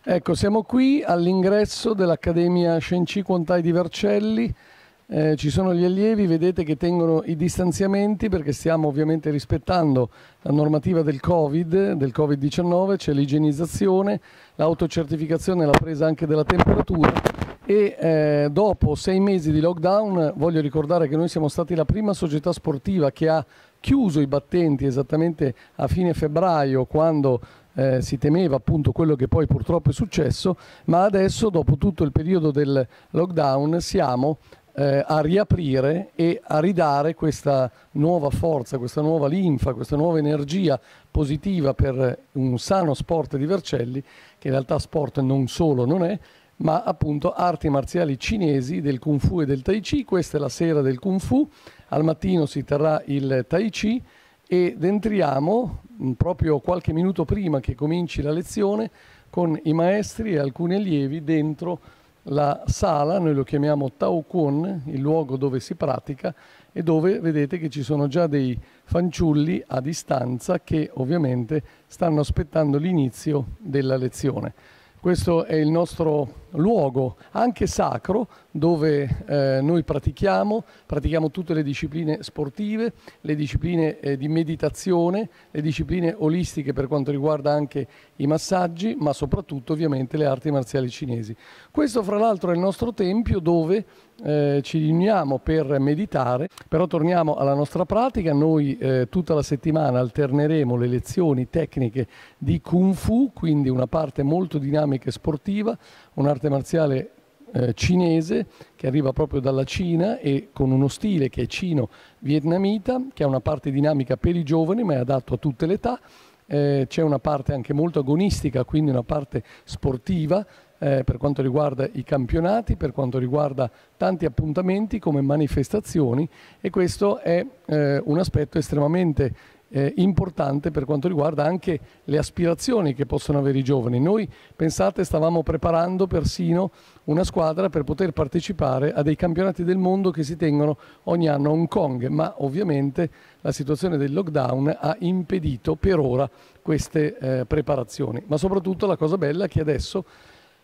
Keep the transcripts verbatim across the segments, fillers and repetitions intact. Ecco, siamo qui all'ingresso dell'Accademia Shenqi Quantai di Vercelli. Eh, ci sono gli allievi, vedete che tengono i distanziamenti perché stiamo ovviamente rispettando la normativa del Covid, del Covid diciannove, c'è l'igienizzazione, l'autocertificazione e la presa anche della temperatura. E eh, dopo sei mesi di lockdown, voglio ricordare che noi siamo stati la prima società sportiva che ha chiuso i battenti esattamente a fine febbraio, quando Eh, si temeva appunto quello che poi purtroppo è successo, ma adesso dopo tutto il periodo del lockdown siamo eh, a riaprire e a ridare questa nuova forza, questa nuova linfa, questa nuova energia positiva per un sano sport di Vercelli, che in realtà sport non solo non è, ma appunto arti marziali cinesi, del Kung Fu e del Tai Chi. Questa è la sera del Kung Fu, al mattino si terrà il Tai Chi ed entriamo proprio qualche minuto prima che cominci la lezione con i maestri e alcuni allievi dentro la sala, noi lo chiamiamo Tao Kwon, il luogo dove si pratica, e dove vedete che ci sono già dei fanciulli a distanza che ovviamente stanno aspettando l'inizio della lezione. Questo è il nostro luogo, anche sacro, dove eh, noi pratichiamo, pratichiamo tutte le discipline sportive, le discipline eh, di meditazione, le discipline olistiche per quanto riguarda anche i massaggi, ma soprattutto ovviamente le arti marziali cinesi. Questo fra l'altro è il nostro tempio dove eh, ci riuniamo per meditare, però torniamo alla nostra pratica. Noi eh, tutta la settimana alterneremo le lezioni tecniche di Kung Fu, quindi una parte molto dinamica e sportiva, un'arte marziale eh, cinese che arriva proprio dalla Cina e con uno stile che è cino-vietnamita, che ha una parte dinamica per i giovani ma è adatto a tutte le età, eh, c'è una parte anche molto agonistica, quindi una parte sportiva eh, per quanto riguarda i campionati, per quanto riguarda tanti appuntamenti come manifestazioni, e questo è eh, un aspetto estremamente Eh, importante per quanto riguarda anche le aspirazioni che possono avere i giovani. Noi, pensate, stavamo preparando persino una squadra per poter partecipare a dei campionati del mondo che si tengono ogni anno a Hong Kong, ma ovviamente la situazione del lockdown ha impedito per ora queste eh, preparazioni. Ma soprattutto la cosa bella è che adesso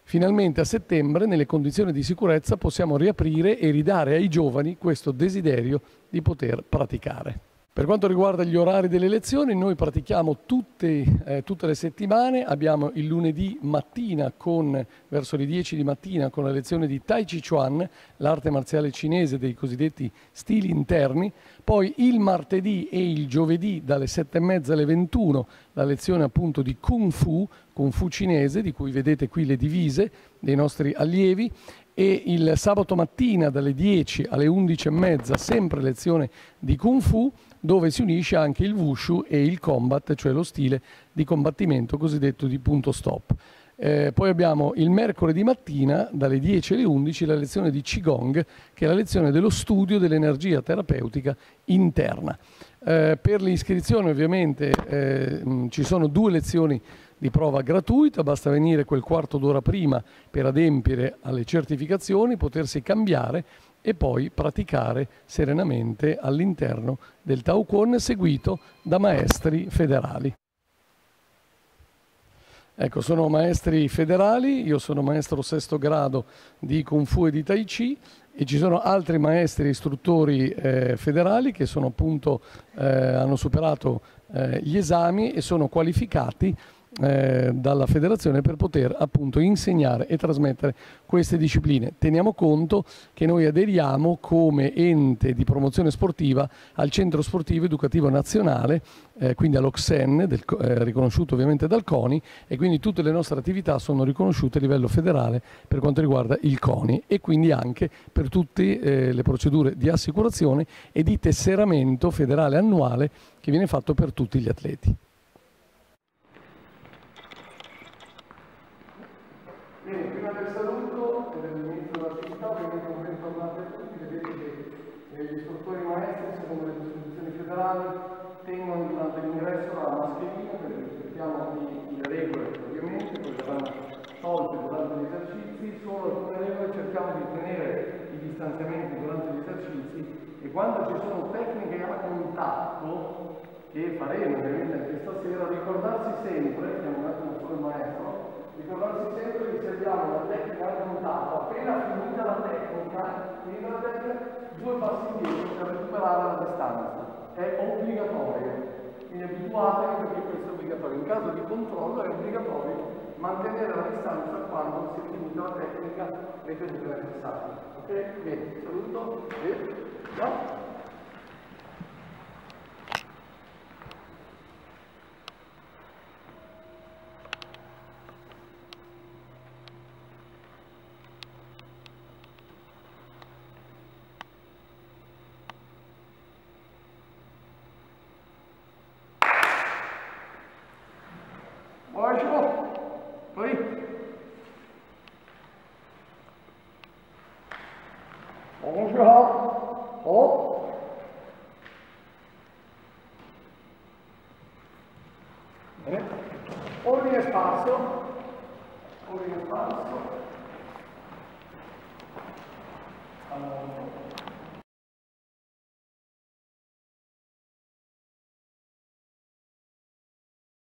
finalmente a settembre, nelle condizioni di sicurezza, possiamo riaprire e ridare ai giovani questo desiderio di poter praticare. Per quanto riguarda gli orari delle lezioni, noi pratichiamo tutte, eh, tutte le settimane, abbiamo il lunedì mattina con, verso le dieci di mattina con la lezione di Tai Chi Chuan, l'arte marziale cinese dei cosiddetti stili interni, poi il martedì e il giovedì dalle sette e mezza alle ventuno la lezione appunto di Kung Fu, Kung Fu cinese, di cui vedete qui le divise dei nostri allievi, e il sabato mattina dalle dieci alle undici e mezza sempre lezione di Kung Fu, dove si unisce anche il Wushu e il combat, cioè lo stile di combattimento cosiddetto di punto stop. Eh, poi abbiamo il mercoledì mattina dalle dieci alle undici la lezione di Qigong, che è la lezione dello studio dell'energia terapeutica interna. Eh, per l'iscrizione ovviamente eh, ci sono due lezioni di prova gratuita, basta venire quel quarto d'ora prima per adempiere alle certificazioni, potersi cambiare e poi praticare serenamente all'interno del Tao Kwon seguito da maestri federali. Ecco, sono maestri federali, io sono maestro sesto grado di Kung Fu e di Tai Chi, e ci sono altri maestri istruttori eh, federali che sono appunto, eh, hanno superato eh, gli esami e sono qualificati eh, dalla federazione per poter appunto insegnare e trasmettere queste discipline. Teniamo conto che noi aderiamo come ente di promozione sportiva al Centro Sportivo Educativo Nazionale, Eh, quindi all'O C S N, del, eh, riconosciuto ovviamente dal CONI, e quindi tutte le nostre attività sono riconosciute a livello federale per quanto riguarda il CONI, e quindi anche per tutte eh, le procedure di assicurazione e di tesseramento federale annuale che viene fatto per tutti gli atleti. Bene, prima del saluto e dell'inizio dell'attività, ovviamente un bentornati a tutti, vedete che gli istruttori maestri, secondo le disposizioni federali, tengono durante l'ingresso la mascherina perché rispettiamo le regole, ovviamente, poi saranno tolte durante gli esercizi, solo alcune regole, cerchiamo di tenere i distanziamenti durante gli esercizi, e quando ci sono tecniche a contatto, che faremo ovviamente anche stasera, ricordarsi sempre, che è un attimo solo il maestro, ricordarsi sempre in rapido, due passi indietro per recuperare la distanza. È obbligatorio. Quindi abituatevi perché questo è obbligatorio. In caso di controllo è obbligatorio mantenere la distanza quando si rifiuta la tecnica ritenuta necessaria. Ok? Bene, saluto e ciao! Ordine sparso, ordine sparso.